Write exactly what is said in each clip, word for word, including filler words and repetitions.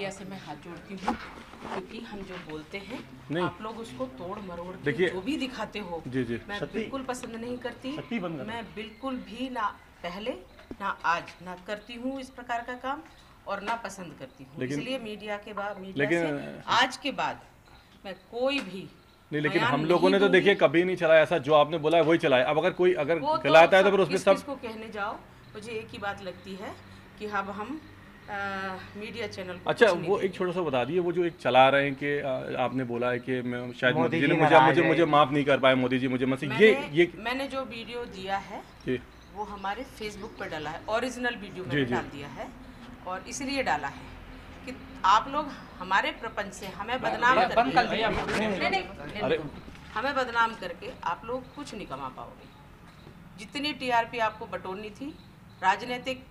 प्रज्ञा से मैं हाथ जोड़ती हूँ क्योंकि हम जो बोलते हैं आप लोग उसको तोड़ मरोड़ के जो भी दिखाते हो जी जी। मैं बिल्कुल पसंद नहीं करती, मैं बिल्कुल भी ना पहले ना आज ना करती हूँ इस प्रकार का काम और ना पसंद करती हूँ। इसलिए मीडिया के बाद मीडिया से आज के बाद मैं कोई भी नहीं, लेकिन हम लोगों ने तो देखिए कभी नहीं चलाया ऐसा, जो आपने बोला है वही चलाया। अब अगर कोई अगर गलाता है तो फिर उसमें सब को कहने जाओ। मुझे एक ही बात लगती है कि अब हम मीडिया चैनल को अच्छा वो एक छोटा सा बता दिए, वो जो एक चला रहे हैं कि आपने बोला है कि मैं शायद मोदी जी ने मुझे मुझे मुझे माफ नहीं कर पाए, मोदी जी मुझे मत ये ये मैंने जो वीडियो दिया है वो हमारे फेसबुक पर डाला है, ओरिजिनल वीडियो मैंने डाल दिया है और इसलिए डाला है कि आप लोग हमारे प्रपंच से हमें बदनाम करके हमें बदनाम करके आप लोग कुछ नहीं कमा पाओगे। जितनी टीआरपी आपको बटोरनी थी राजनीतिक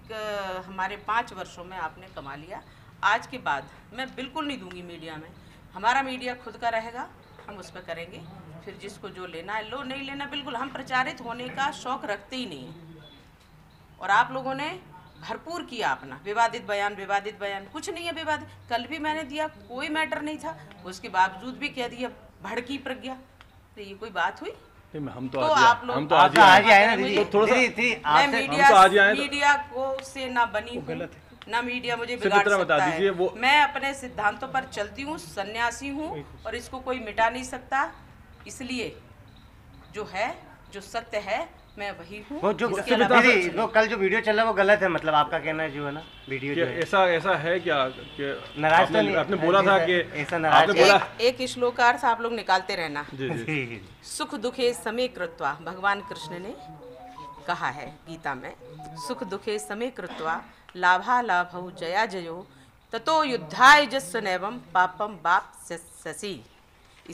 हमारे पाँच वर्षों में आपने कमा लिया। आज के बाद मैं बिल्कुल नहीं दूंगी मीडिया में, हमारा मीडिया खुद का रहेगा, हम उस पर करेंगे, फिर जिसको जो लेना है लो, नहीं लेना बिल्कुल हम प्रचारित होने का शौक रखते ही नहीं है। और आप लोगों ने भरपूर किया अपना विवादित बयान विवादित बयान कुछ नहीं है विवाद, कल भी मैंने दिया कोई मैटर नहीं था, उसके बावजूद भी कह दिया भड़की प्रज्ञा, तो ये कोई बात हुई? हम तो, तो आप लोग हम तो आज ही आए ना थोड़ा सा मीडिया मीडिया को से ना बनी गलत है ना, मीडिया मुझे बिगाड़ सकता है। मैं अपने सिद्धांतों पर चलती हूँ, सन्यासी हूँ और इसको कोई मिटा नहीं सकता, इसलिए जो है जो सत्य है मैं वही हूँ। वो जो वो कल जो वीडियो चल रहा है वो गलत है, मतलब आपका कहना है जो है ना वीडियो ऐसा ऐसा है क्या? नाराज तो नहीं, आपने बोला था कि ऐसा नाराज बोला। एक श्लोकार्थ आप लोग निकालते रहना, सुख दुखे समेकृत्वा भगवान कृष्ण ने कहा है गीता में, सुख दुखे समेकृत्वा लाभा लाभौ जया जयो ततो युद्धाय जस्व नैवम पापम बाप ससी।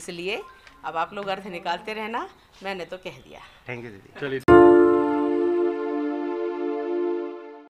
इसलिए अब आप लोग अर्थ निकालते रहना, मैंने तो कह दिया। थैंक यू दीदी, चलिए।